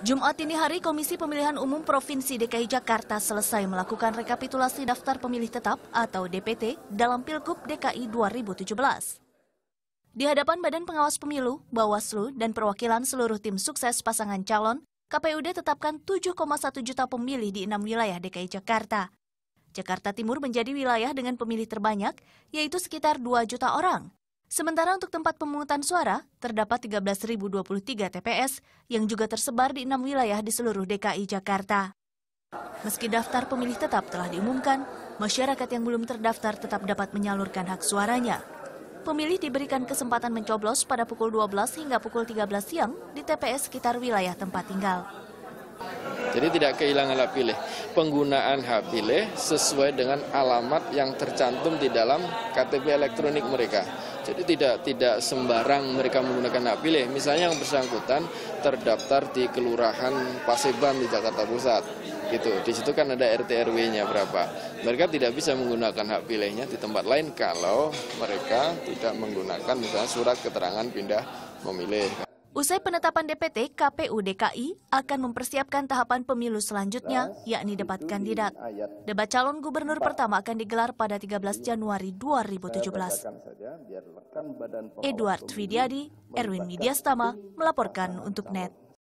Jumat ini hari Komisi Pemilihan Umum Provinsi DKI Jakarta selesai melakukan rekapitulasi daftar pemilih tetap atau DPT dalam Pilkub DKI 2017. Di hadapan Badan Pengawas Pemilu, Bawaslu, dan perwakilan seluruh tim sukses pasangan calon, KPUD tetapkan 7,1 juta pemilih di 6 wilayah DKI Jakarta. Jakarta Timur menjadi wilayah dengan pemilih terbanyak, yaitu sekitar 2 juta orang. Sementara untuk tempat pemungutan suara, terdapat 13.023 TPS yang juga tersebar di 6 wilayah di seluruh DKI Jakarta. Meski daftar pemilih tetap telah diumumkan, masyarakat yang belum terdaftar tetap dapat menyalurkan hak suaranya. Pemilih diberikan kesempatan mencoblos pada pukul 12 hingga pukul 13 siang di TPS sekitar wilayah tempat tinggal. Jadi tidak kehilangan hak pilih. Penggunaan hak pilih sesuai dengan alamat yang tercantum di dalam KTP elektronik mereka. Jadi tidak sembarang mereka menggunakan hak pilih. Misalnya yang bersangkutan terdaftar di Kelurahan Paseban di Jakarta Pusat. Gitu. Di situ kan ada RT RW-nya berapa. Mereka tidak bisa menggunakan hak pilihnya di tempat lain kalau mereka tidak menggunakan misalnya surat keterangan pindah memilih. Usai penetapan DPT, KPU DKI akan mempersiapkan tahapan pemilu selanjutnya, yakni debat kandidat. Debat calon gubernur pertama akan digelar pada 13 Januari 2017. Edward Fidiadi, Erwin Mediastama melaporkan untuk Net.